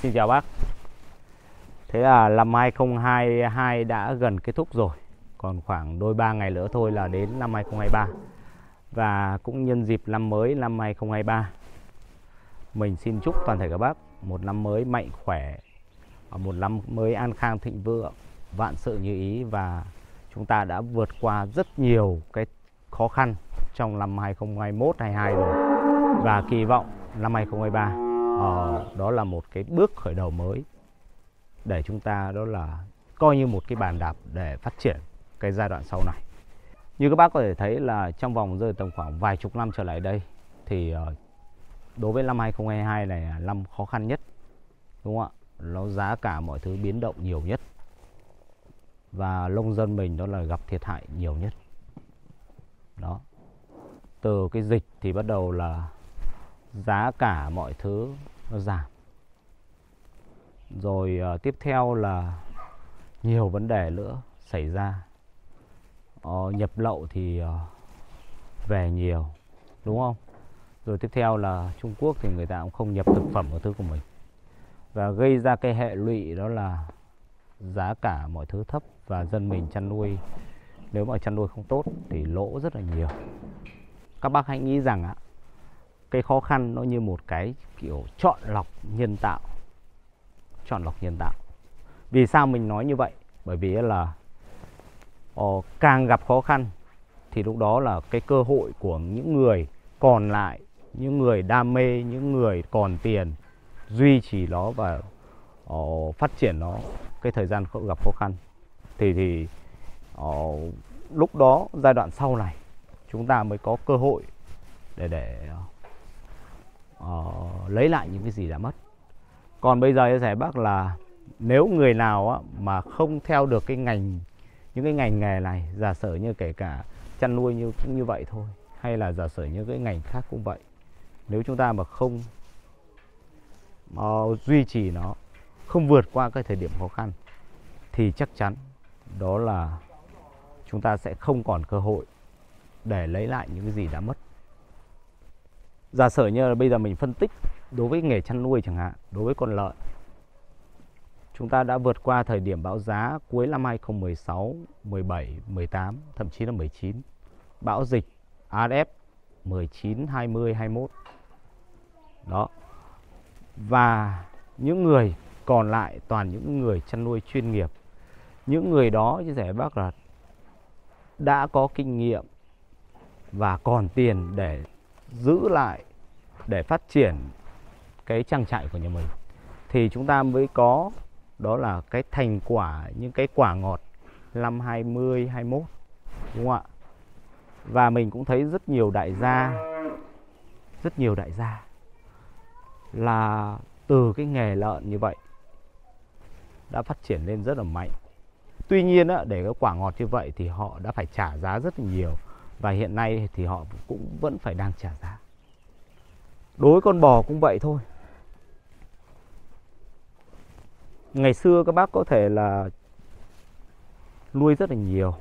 Xin chào bác. Thế là năm 2022 đã gần kết thúc rồi, còn khoảng đôi ba ngày nữa thôi là đến năm 2023. Và cũng nhân dịp năm mới năm 2023, mình xin chúc toàn thể các bác một năm mới mạnh khỏe, một năm mới an khang thịnh vượng, vạn sự như ý. Và chúng ta đã vượt qua rất nhiều cái khó khăn trong năm 2021-22 rồi. Và kỳ vọng năm 2023 đó là một cái bước khởi đầu mới để chúng ta, đó là coi như một cái bàn đạp để phát triển cái giai đoạn sau này. Như các bác có thể thấy là trong vòng rơi tầm khoảng vài chục năm trở lại đây thì đối với năm 2022 này là năm khó khăn nhất, đúng không ạ? Nó giá cả mọi thứ biến động nhiều nhất và nông dân mình đó là gặp thiệt hại nhiều nhất. Đó, từ cái dịch thì bắt đầu là giá cả mọi thứ nó giảm. Rồi tiếp theo là nhiều vấn đề nữa xảy ra. Nhập lậu thì về nhiều, đúng không? Rồi tiếp theo là Trung Quốc thì người ta cũng không nhập thực phẩm các thứ của mình. Và gây ra cái hệ lụy đó là giá cả mọi thứ thấp và dân mình chăn nuôi, nếu mà chăn nuôi không tốt thì lỗ rất là nhiều. Các bác hãy nghĩ rằng ạ, cái khó khăn nó như một cái kiểu chọn lọc nhân tạo. Chọn lọc nhân tạo. Vì sao mình nói như vậy? Bởi vì là càng gặp khó khăn thì lúc đó là cái cơ hội của những người còn lại, những người đam mê, những người còn tiền duy trì nó và phát triển nó. Cái thời gian gặp khó khăn thì lúc đó giai đoạn sau này chúng ta mới có cơ hội để lấy lại những cái gì đã mất. Còn bây giờ chia sẻ bác là nếu người nào mà không theo được cái ngành, những cái ngành nghề này, giả sử như kể cả chăn nuôi cũng như vậy thôi, hay là giả sử như cái ngành khác cũng vậy, nếu chúng ta mà không duy trì nó, không vượt qua cái thời điểm khó khăn thì chắc chắn đó là chúng ta sẽ không còn cơ hội để lấy lại những cái gì đã mất. Giả sử như là bây giờ mình phân tích đối với nghề chăn nuôi chẳng hạn, đối với con lợn, chúng ta đã vượt qua thời điểm bão giá cuối năm 2016, 17, 18, thậm chí là 19, bão dịch ASF 19, 20, 21. Đó. Và những người còn lại toàn những người chăn nuôi chuyên nghiệp. Những người đó chia sẻ với bác là đã có kinh nghiệm và còn tiền để giữ lại, để phát triển cái trang trại của nhà mình, thì chúng ta mới có đó là cái thành quả, những cái quả ngọt năm 20, 21, đúng không ạ? Và mình cũng thấy rất nhiều đại gia là từ cái nghề lợn như vậy đã phát triển lên rất là mạnh. Tuy nhiên để cái quả ngọt như vậy thì họ đã phải trả giá rất là nhiều, và hiện nay thì họ cũng vẫn phải đang trả giá. Đối với con bò cũng vậy thôi. Ngày xưa các bác có thể là nuôi rất là nhiều.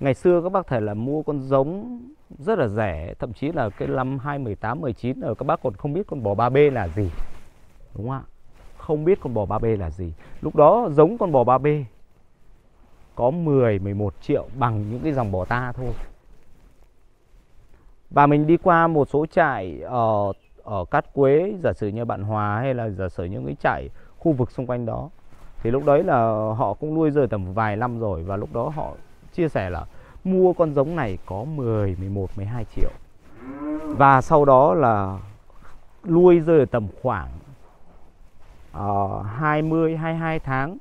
Ngày xưa các bác có thể là mua con giống rất là rẻ, thậm chí là cái năm 2018, 19 các bác còn không biết con bò 3B là gì. Đúng không ạ? Không biết con bò 3B là gì. Lúc đó giống con bò 3B có 10, 11 triệu bằng những cái dòng bò ta thôi. Và mình đi qua một số trại ở Cát Quế, giả sử như Bạn Hòa, hay là giả sử những cái trại khu vực xung quanh đó, thì lúc đấy là họ cũng nuôi rơi tầm vài năm rồi. Và lúc đó họ chia sẻ là mua con giống này có 10, 11, 12 triệu. Và sau đó là nuôi rơi tầm khoảng 20, 22 tháng.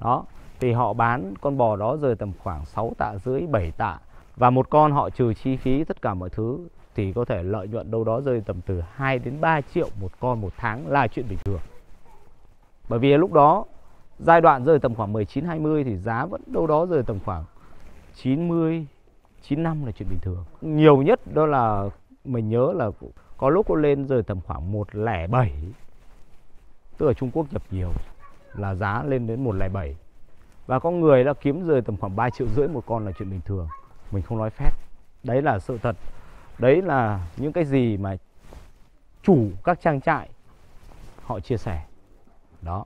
Đó, thì họ bán con bò đó rơi tầm khoảng 6 tạ rưỡi, 7 tạ. Và một con họ trừ chi phí tất cả mọi thứ thì có thể lợi nhuận đâu đó rơi tầm từ 2 đến 3 triệu một con một tháng là chuyện bình thường. Bởi vì lúc đó giai đoạn rơi tầm khoảng 19-20 thì giá vẫn đâu đó rơi tầm khoảng 90-95 là chuyện bình thường. Nhiều nhất đó là mình nhớ là có lúc nó lên rơi tầm khoảng 107. Tức là Trung Quốc nhập nhiều là giá lên đến 107. Và có người đã kiếm rơi tầm khoảng 3 triệu rưỡi một con là chuyện bình thường. Mình không nói phép. Đấy là sự thật. Đấy là những cái gì mà chủ các trang trại họ chia sẻ đó.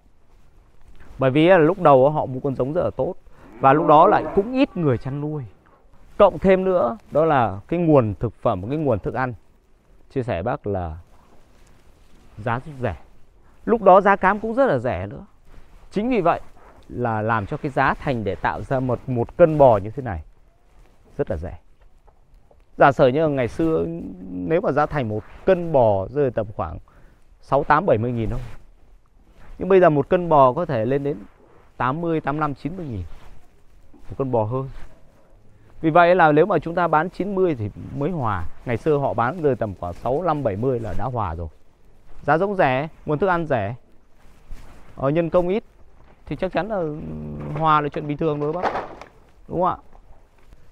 Bởi vì lúc đầu họ mua con giống rất là tốt và lúc đó lại cũng ít người chăn nuôi. Cộng thêm nữa đó là cái nguồn thực phẩm, cái nguồn thức ăn, chia sẻ bác là giá rất rẻ. Lúc đó giá cám cũng rất là rẻ nữa. Chính vì vậy là làm cho cái giá thành để tạo ra một cân bò như thế này rất là rẻ. Giả sử như ngày xưa nếu mà giá thành một cân bò rơi tầm khoảng 68-70 nghìn thôi, nhưng bây giờ một cân bò có thể lên đến 80, 85, 90 nghìn, một cân bò hơn. Vì vậy là nếu mà chúng ta bán 90 thì mới hòa. Ngày xưa họ bán rơi tầm khoảng 65-70 là đã hòa rồi. Giá giống rẻ, nguồn thức ăn rẻ, nhân công ít thì chắc chắn là hòa là chuyện bình thường đối với bác, đúng không ạ?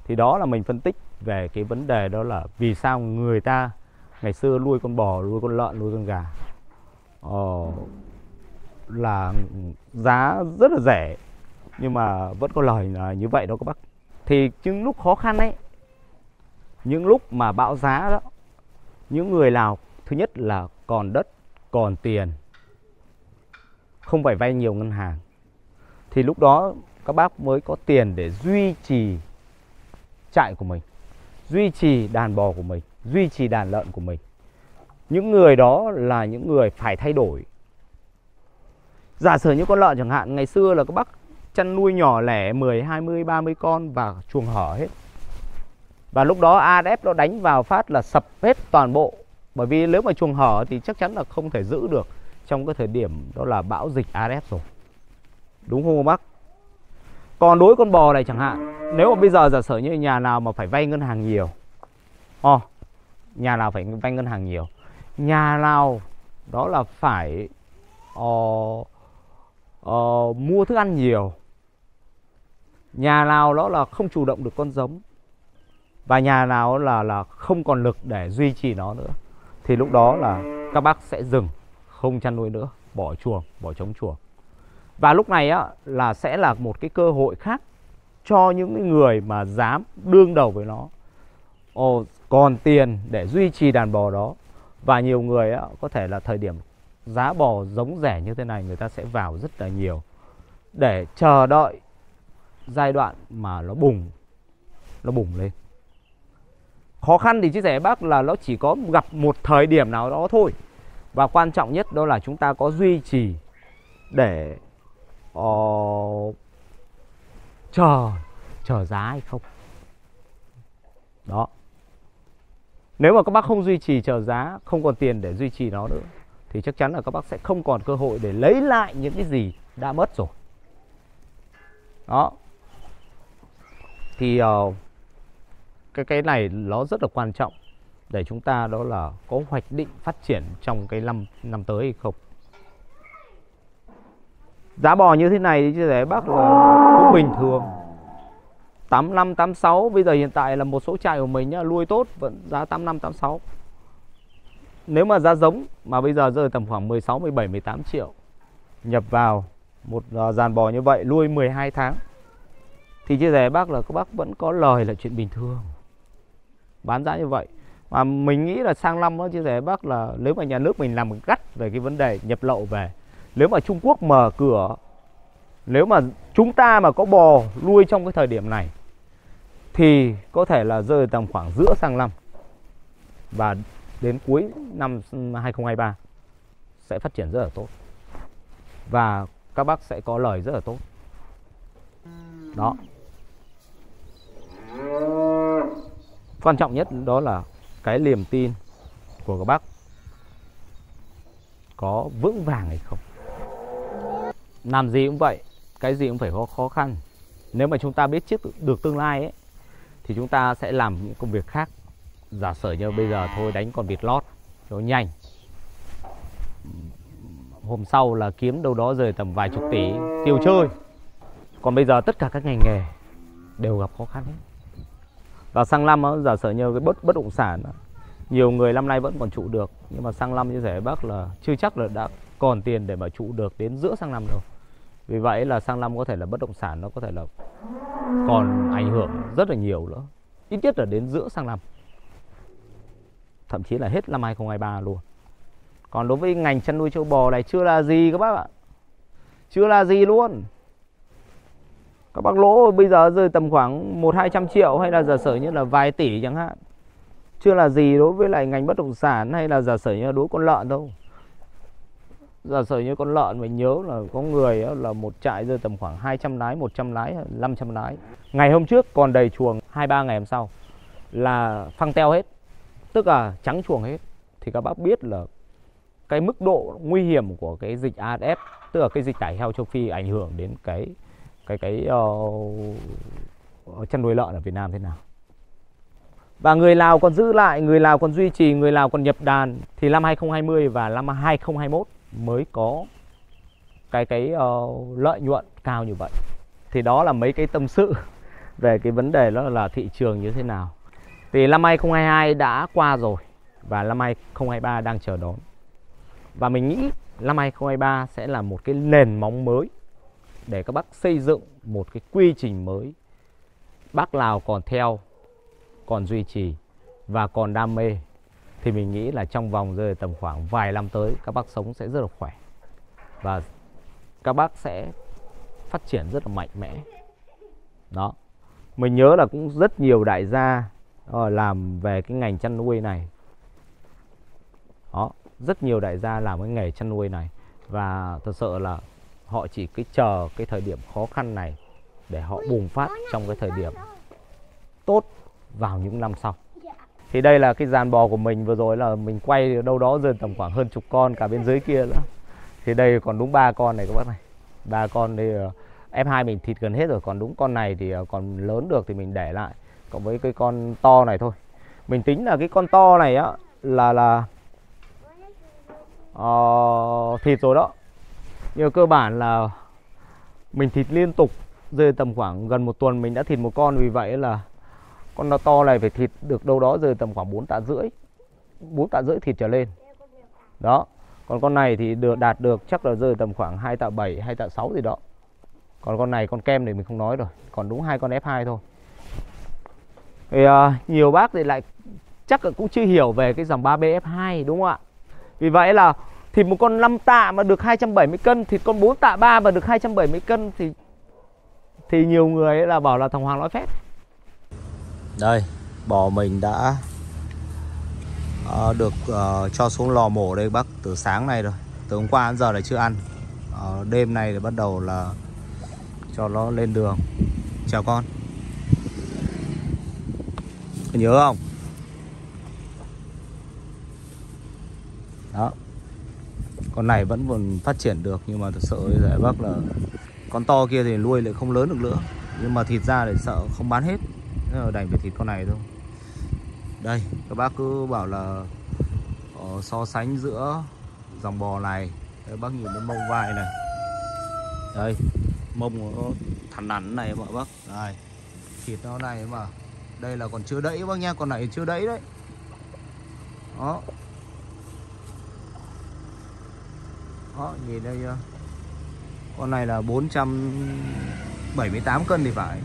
Thì đó là mình phân tích về cái vấn đề đó là vì sao người ta ngày xưa nuôi con bò, nuôi con lợn, nuôi con gà là giá rất là rẻ nhưng mà vẫn có lời là như vậy đó các bác. Thì những lúc khó khăn ấy, những lúc mà bão giá đó, những người nào thứ nhất là còn đất, còn tiền, không phải vay nhiều ngân hàng, thì lúc đó các bác mới có tiền để duy trì trại của mình, duy trì đàn bò của mình, duy trì đàn lợn của mình. Những người đó là những người phải thay đổi. Giả sử như con lợn chẳng hạn, ngày xưa là các bác chăn nuôi nhỏ lẻ 10, 20, 30 con và chuồng hở hết. Và lúc đó ADF nó đánh vào phát là sập hết toàn bộ. Bởi vì nếu mà chuồng hở thì chắc chắn là không thể giữ được trong cái thời điểm đó là bão dịch ADF rồi. Đúng không bác? Còn đối với con bò này chẳng hạn, nếu mà bây giờ giả sử như nhà nào mà phải vay ngân hàng nhiều, nhà nào đó là phải mua thức ăn nhiều, nhà nào đó là không chủ động được con giống, và nhà nào là không còn lực để duy trì nó nữa, thì lúc đó là các bác sẽ dừng, không chăn nuôi nữa, bỏ chuồng, bỏ trống chuồng. Và lúc này á, là sẽ là một cái cơ hội khác cho những người mà dám đương đầu với nó, còn tiền để duy trì đàn bò đó. Và nhiều người á, có thể là thời điểm giá bò giống rẻ như thế này, người ta sẽ vào rất là nhiều để chờ đợi giai đoạn mà nó bùng lên. Khó khăn thì chia sẻ bác là nó chỉ có gặp một thời điểm nào đó thôi. Và quan trọng nhất đó là chúng ta có duy trì để chờ giá hay không. Đó. Nếu mà các bác không duy trì chờ giá, không còn tiền để duy trì nó nữa, thì chắc chắn là các bác sẽ không còn cơ hội để lấy lại những cái gì đã mất rồi. Đó. Thì cái này nó rất là quan trọng để chúng ta đó là có hoạch định phát triển trong cái năm tới hay không. Giá bò như thế này thì đấy bác là cũng bình thường. 85, 86, bây giờ hiện tại là một số trại của mình nhá, nuôi tốt vẫn giá 85, 86. Nếu mà giá giống mà bây giờ rơi tầm khoảng 16, 17, 18 triệu. Nhập vào một dàn bò như vậy nuôi 12 tháng. Thì chia sẻ bác là các bác vẫn có lời là chuyện bình thường. Bán giá như vậy. Mà mình nghĩ là sang năm đó chia sẻ bác là nếu mà nhà nước mình làm gắt về cái vấn đề nhập lậu về. Nếu mà Trung Quốc mở cửa, nếu mà chúng ta mà có bò nuôi trong cái thời điểm này thì có thể là rơi tầm khoảng giữa sang năm. Và đến cuối năm 2023 sẽ phát triển rất là tốt. Và các bác sẽ có lời rất là tốt. Đó. Quan trọng nhất đó là cái niềm tin của các bác có vững vàng hay không. Làm gì cũng vậy, cái gì cũng phải có khó khăn. Nếu mà chúng ta biết trước được tương lai ấy, thì chúng ta sẽ làm những công việc khác. Giả sử như bây giờ thôi đánh con vịt lót nó nhanh, hôm sau là kiếm đâu đó rời tầm vài chục tỷ tiêu chơi. Còn bây giờ tất cả các ngành nghề đều gặp khó khăn hết. Và sang năm đó, giả sử như cái bất động sản đó, nhiều người năm nay vẫn còn trụ được, nhưng mà sang năm như thế bác là chưa chắc là đã còn tiền để mà trụ được đến giữa sang năm đâu. Vì vậy là sang năm có thể là bất động sản nó có thể là còn ảnh hưởng rất là nhiều nữa, ít nhất là đến giữa sang năm, thậm chí là hết năm 2023 luôn. Còn đối với ngành chăn nuôi châu bò này chưa là gì các bác ạ. Chưa là gì luôn. Các bác lỗ bây giờ rơi tầm khoảng 1-200 triệu hay là giả sử như là vài tỷ chẳng hạn. Chưa là gì đối với lại ngành bất động sản hay là giả sử như là đối con lợn đâu. Giả sử như con lợn mình nhớ là có người là một trại rơi tầm khoảng 200 lái, 100 lái, 500 lái. Ngày hôm trước còn đầy chuồng, 2-3 ngày hôm sau là phăng teo hết. Tức là trắng chuồng hết. Thì các bác biết là cái mức độ nguy hiểm của cái dịch ASF, tức là cái dịch tả heo châu Phi ảnh hưởng đến cái chăn nuôi lợn ở Việt Nam thế nào. Và người Lào còn giữ lại, người Lào còn duy trì, người Lào còn nhập đàn thì năm 2020 và năm 2021 mới có cái lợi nhuận cao như vậy. Thì đó là mấy cái tâm sự về cái vấn đề đó là thị trường như thế nào. Thì năm 2022 đã qua rồi và năm 2023 đang chờ đón. Và mình nghĩ năm 2023 sẽ là một cái nền móng mới để các bác xây dựng một cái quy trình mới. Bác Lào còn theo, còn duy trì và còn đam mê thì mình nghĩ là trong vòng rơi tầm khoảng vài năm tới các bác sống sẽ rất là khỏe và các bác sẽ phát triển rất là mạnh mẽ. Đó, mình nhớ là cũng rất nhiều đại gia làm về cái ngành chăn nuôi này. Đó, rất nhiều đại gia làm cái nghề chăn nuôi này và thật sự là họ chỉ cái chờ cái thời điểm khó khăn này để họ bùng phát trong cái thời điểm tốt vào những năm sau. Thì đây là cái dàn bò của mình, vừa rồi là mình quay đâu đó rơi tầm khoảng hơn chục con, cả bên dưới kia nữa. Thì đây còn đúng 3 con này các bác này. 3 con thì F2 mình thịt gần hết rồi, còn đúng con này thì còn lớn được thì mình để lại, cộng với cái con to này thôi. Mình tính là cái con to này á là thịt rồi đó. Nhưng cơ bản là mình thịt liên tục rơi tầm khoảng gần một tuần mình đã thịt một con, vì vậy là con nó to này phải thịt được đâu đó rơi tầm khoảng 4 tạ rưỡi thịt trở lên. Đó, còn con này thì được đạt được chắc là rơi tầm khoảng 2 tạ 7, 2 tạ 6 gì đó. Còn con này con kem thì mình không nói rồi, còn đúng 2 con F2 thôi. Thì nhiều bác thì lại chắc là cũng chưa hiểu về cái dòng 3B F2 đúng không ạ? Vì vậy là thịt một con 5 tạ mà được 270 cân, thịt con 4 tạ 3 mà được 270 cân thì nhiều người là bảo là thằng Hoàng nói phét. Đây, bò mình đã được cho xuống lò mổ đây bác từ sáng nay rồi. Từ hôm qua đến giờ là chưa ăn. Đêm nay thì bắt đầu là cho nó lên đường. Chào con. Con nhớ không? Đó. Con này vẫn còn phát triển được nhưng mà thật sự giải bác là con to kia thì nuôi lại không lớn được nữa. Nhưng mà thịt ra thì sợ không bán hết. Đành về thịt con này thôi. Đây các bác cứ bảo là so sánh giữa dòng bò này. Các bác nhìn đến mông vai này. Đây, mông nó thẳng nắn này mọi bác. Đây, thịt nó này mà. Đây là còn chưa đẫy bác nha, con này chưa đẫy đấy. Đó. Đó, nhìn đây chưa? Con này là 478 cân thì phải.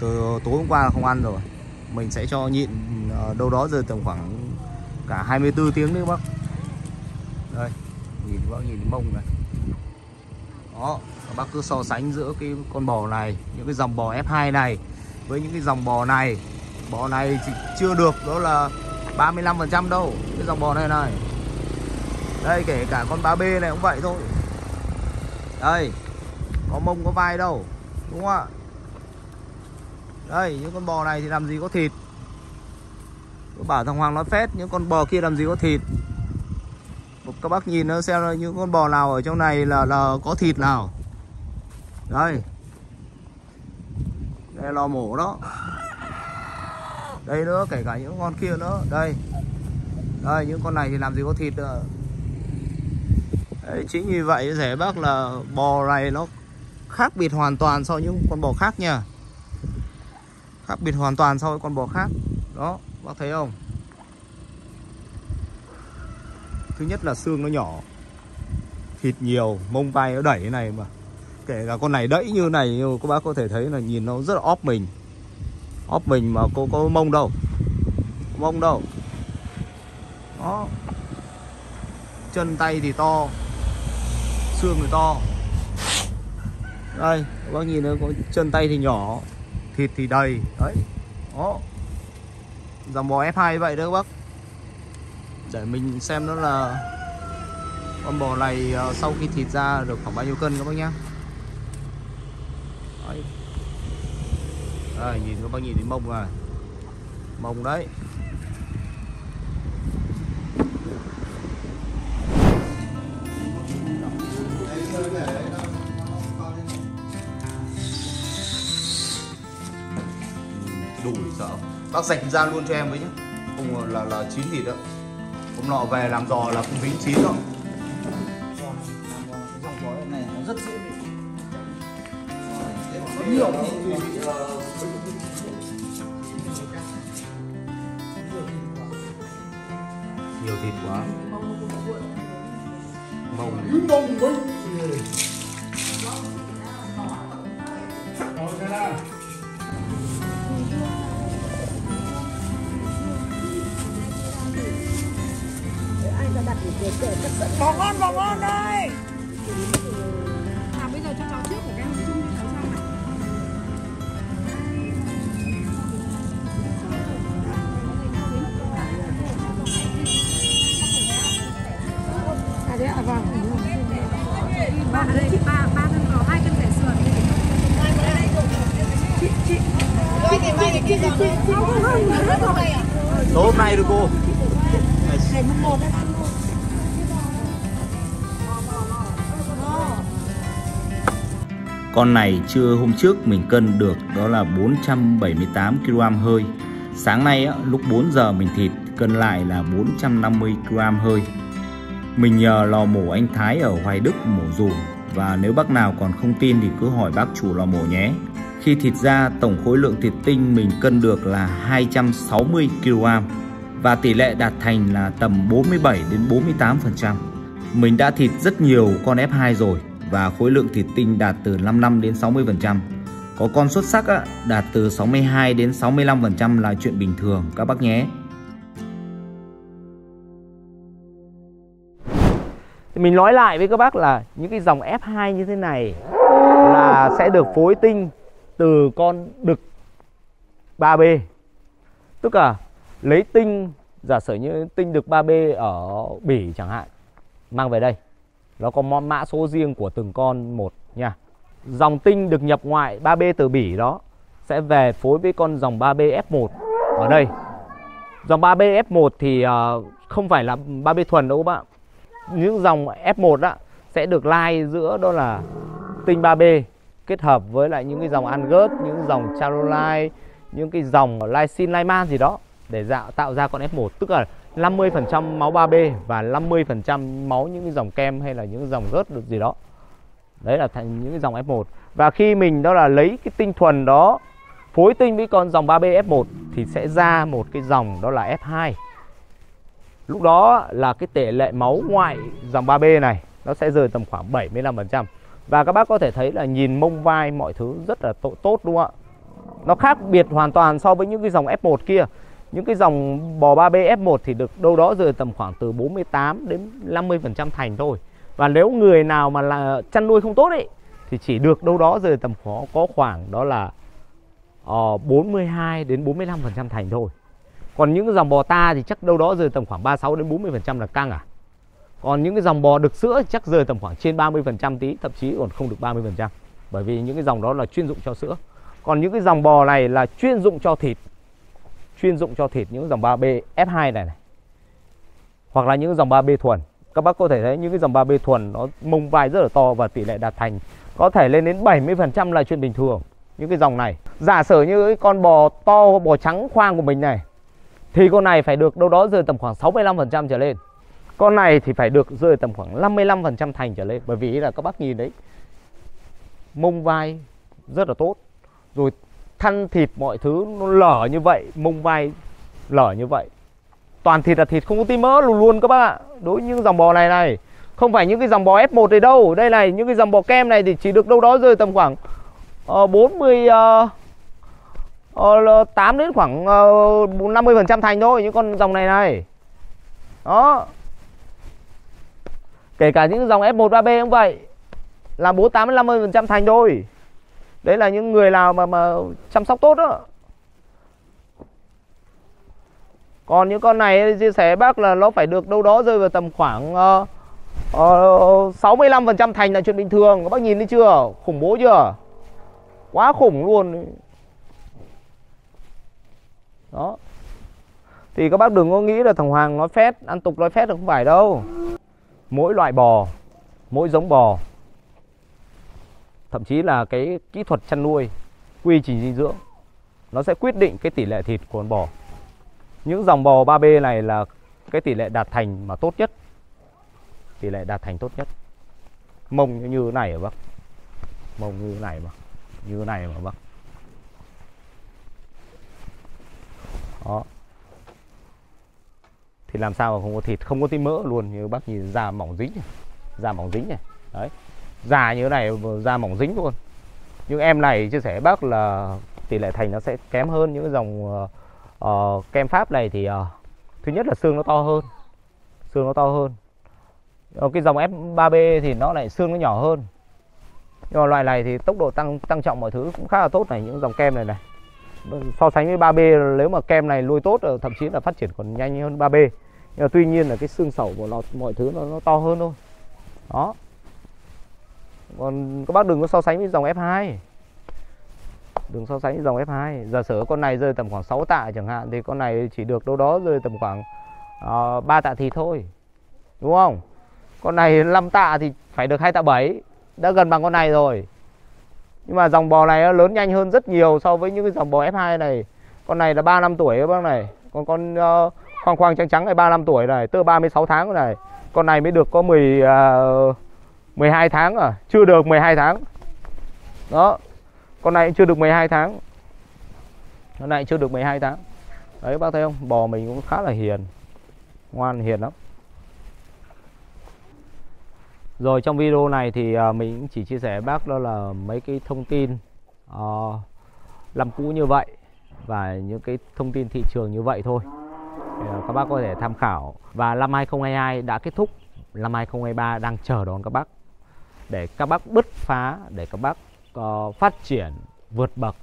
Từ tối hôm qua là không ăn rồi. Mình sẽ cho nhịn đâu đó giờ tầm khoảng cả 24 tiếng nữa bác. Đây, nhìn bác nhìn mông này. Đó, các bác cứ so sánh giữa cái con bò này, những cái dòng bò F2 này với những cái dòng bò này. Bò này chỉ chưa được đó là 35% đâu. Cái dòng bò này này. Đây, kể cả con 3B này cũng vậy thôi. Đây, có mông có vai đâu, đúng không ạ? Đây, những con bò này thì làm gì có thịt. Tôi bảo thằng Hoàng nói phét, những con bò kia làm gì có thịt. Các bác nhìn nó xem là những con bò nào ở trong này là có thịt nào. Đây, đây là lò mổ đó. Đây nữa, kể cả những con kia nữa. Đây, đây những con này thì làm gì có thịt nữa. Đấy, chính vì vậy rẻ bác là bò này nó khác biệt hoàn toàn so với những con bò khác nha. Khác biệt hoàn toàn so với con bò khác. Đó, bác thấy không? Thứ nhất là xương nó nhỏ, thịt nhiều, mông vai nó đẩy thế này mà. Kể cả con này đẩy như này nhưng các bác có thể thấy là nhìn nó rất là óp mình. Óp mình mà cô có mông đâu. Mông đâu. Đó. chân tay thì to, xương thì to. Đây, các bác nhìn nó có chân tay thì nhỏ, thịt thì đầy. Đấy. Đó. Dòng bò F2 vậy đó các bác. Để mình xem nó là con bò này sau khi thịt ra được khoảng bao nhiêu cân các bác nhé. Đấy. Đây, nhìn các bác nhìn thấy mông này. Mông đấy. Đủ sợ. Bác dành ra luôn cho em với nhé. Không là chín thịt đó. Hôm nọ về làm giò là không dính chín đâu. Dòng bò này nó rất dễ bị. Nó nhiều thì nhiều thịt quá. Mông. Mông. Bò ngon, bò ngon đây. À bây giờ cho cháu trước của các em chung cho cháu sang này. À đấy ạ, vâng. Ba ở đây thì ba cân bò, 2 cân để sườn. Chị. Rồi thì mai cái kia giòn đây. Số hôm nay được cô. Ngày mùng 1 đấy. Con này trưa hôm trước mình cân được đó là 478 kg hơi. Sáng nay lúc 4 giờ mình thịt cân lại là 450 kg hơi. Mình nhờ lò mổ anh Thái ở Hoài Đức mổ dùm. Và nếu bác nào còn không tin thì cứ hỏi bác chủ lò mổ nhé. Khi thịt ra tổng khối lượng thịt tinh mình cân được là 260 kg. Và tỷ lệ đạt thành là tầm 47 đến 48%. Mình đã thịt rất nhiều con F2 rồi. Và khối lượng thịt tinh đạt từ 55 đến 60%. Có con xuất sắc đạt từ 62 đến 65% là chuyện bình thường các bác nhé. Mình nói lại với các bác là những cái dòng F2 như thế này là sẽ được phối tinh từ con đực 3B. Tức là lấy tinh, giả sử như tinh đực 3B ở Bỉ chẳng hạn, mang về đây. Nó có mã số riêng của từng con một nha. Dòng tinh được nhập ngoại 3B từ Bỉ đó sẽ về phối với con dòng 3B F1 ở đây. Dòng 3B F1 thì không phải là 3B thuần đâu các bạn. Những dòng F1 đó sẽ được lai giữa đó là tinh 3B kết hợp với lại những cái dòng Angus, những dòng Charolais, những cái dòng Laisin, Laiman gì đó để tạo ra con F1, tức là 50% máu 3B và 50% máu những cái dòng kem hay là những dòng rớt được gì đó. Đấy là thành những cái dòng F1. Và khi mình đó là lấy cái tinh thuần đó phối tinh với con dòng 3B F1 thì sẽ ra một cái dòng đó là F2. Lúc đó là cái tỷ lệ máu ngoại dòng 3B này nó sẽ rơi tầm khoảng 75%. Và các bác có thể thấy là nhìn mông vai mọi thứ rất là tốt đúng không ạ? Nó khác biệt hoàn toàn so với những cái dòng F1 kia. Những cái dòng bò 3B F1 thì được đâu đó rơi tầm khoảng từ 48 đến 50% thành thôi. Và nếu người nào mà là chăn nuôi không tốt ấy thì chỉ được đâu đó rơi tầm có khoảng đó là 42 đến 45% thành thôi. Còn những cái dòng bò ta thì chắc đâu đó rơi tầm khoảng 36 đến 40% là căng à. Còn những cái dòng bò đực sữa thì chắc rơi tầm khoảng trên 30% tí, thậm chí còn không được 30%. Bởi vì những cái dòng đó là chuyên dụng cho sữa. Còn những cái dòng bò này là chuyên dụng cho thịt. Chuyên dụng cho thịt những dòng 3B F2 này. Hoặc là những dòng 3B thuần. Các bác có thể thấy những cái dòng 3B thuần nó mông vai rất là to và tỷ lệ đạt thành có thể lên đến 70% là chuyện bình thường. Những cái dòng này, giả sử như con bò to, bò trắng khoang của mình này thì con này phải được đâu đó rơi tầm khoảng 65% trở lên. Con này thì phải được rơi tầm khoảng 55% thành trở lên. Bởi vì là các bác nhìn đấy, mông vai rất là tốt. Rồi thăn thịt mọi thứ nó lở như vậy, mông vai lở như vậy. Toàn thịt là thịt, không có tí mỡ luôn luôn các bác ạ. Đối với những dòng bò này, không phải những cái dòng bò F1 này đâu. Đây này, những cái dòng bò kem này thì chỉ được đâu đó rơi tầm khoảng 48 đến khoảng 50% thành thôi. Những con dòng này này. Đó. Kể cả những dòng F13B cũng vậy, là 48-50% thành đôi. Đấy là những người nào mà chăm sóc tốt đó. Còn những con này chia sẻ bác là nó phải được đâu đó rơi vào tầm khoảng 65% thành là chuyện bình thường. Các bác nhìn thấy chưa? Khủng bố chưa? Quá khủng luôn. Đó. Thì các bác đừng có nghĩ là thằng Hoàng nói phét, ăn tục nói phét là không phải đâu. Mỗi loại bò, mỗi giống bò, thậm chí là cái kỹ thuật chăn nuôi, quy trình dinh dưỡng, nó sẽ quyết định cái tỷ lệ thịt của con bò. Những dòng bò 3B này là cái tỷ lệ đạt thành mà tốt nhất. Tỷ lệ đạt thành tốt nhất. Mông như này hả bác? Mông như này mà. Như này mà bác. Đó. Thì làm sao mà không có thịt, không có tí mỡ luôn. Như bác nhìn da mỏng dính này. Da mỏng dính này. Đấy. Da như thế này, da mỏng dính luôn. Nhưng em này chia sẻ bác là tỷ lệ thành nó sẽ kém hơn những cái dòng kem Pháp này. Thì thứ nhất là xương nó to hơn. Xương nó to hơn. Cái dòng F3B thì nó lại xương nó nhỏ hơn. Nhưng mà loại này thì tốc độ tăng trọng mọi thứ cũng khá là tốt này. Những dòng kem này này, so sánh với 3B, nếu mà kem này nuôi tốt thậm chí là phát triển còn nhanh hơn 3B. Nhưng mà tuy nhiên là cái xương sẩu của nó, mọi thứ nó to hơn thôi. Đó. Còn các bác đừng có so sánh với dòng F2. Đừng so sánh với dòng F2. Giả sử con này rơi tầm khoảng 6 tạ chẳng hạn, thì con này chỉ được đâu đó rơi tầm khoảng 3 tạ thịt thôi, đúng không? Con này 5 tạ thì phải được 2 tạ 7, đã gần bằng con này rồi. Nhưng mà dòng bò này nó lớn nhanh hơn rất nhiều so với những cái dòng bò F2 này. Con này là 3 năm tuổi các bác này. Còn con khoang khoang trắng trắng này 3 năm tuổi này, tơ 36 tháng này. Con này mới được có 12 tháng à, chưa được 12 tháng. Đó. Con này chưa được 12 tháng. Con này chưa được 12 tháng. Đấy bác thấy không? Bò mình cũng khá là hiền. Ngoan hiền lắm. Rồi trong video này thì mình chỉ chia sẻ với bác đó là mấy cái thông tin làm cũ như vậy và những cái thông tin thị trường như vậy thôi. Các bác có thể tham khảo. Và năm 2022 đã kết thúc, năm 2023 đang chờ đón các bác để các bác bứt phá, để các bác phát triển vượt bậc.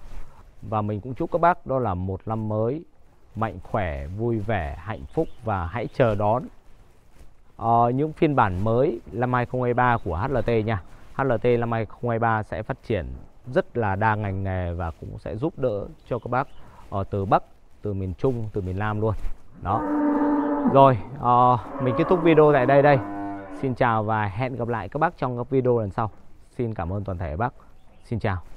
Và mình cũng chúc các bác đó là một năm mới mạnh khỏe, vui vẻ, hạnh phúc và hãy chờ đón những phiên bản mới năm 2023 của HLT nha. HLT năm 2023 sẽ phát triển rất là đa ngành nghề và cũng sẽ giúp đỡ cho các bác từ Bắc, từ miền Trung, từ miền Nam luôn. Đó. Rồi, mình kết thúc video tại đây. Xin chào và hẹn gặp lại các bác trong các video lần sau. Xin cảm ơn toàn thể các bác. Xin chào.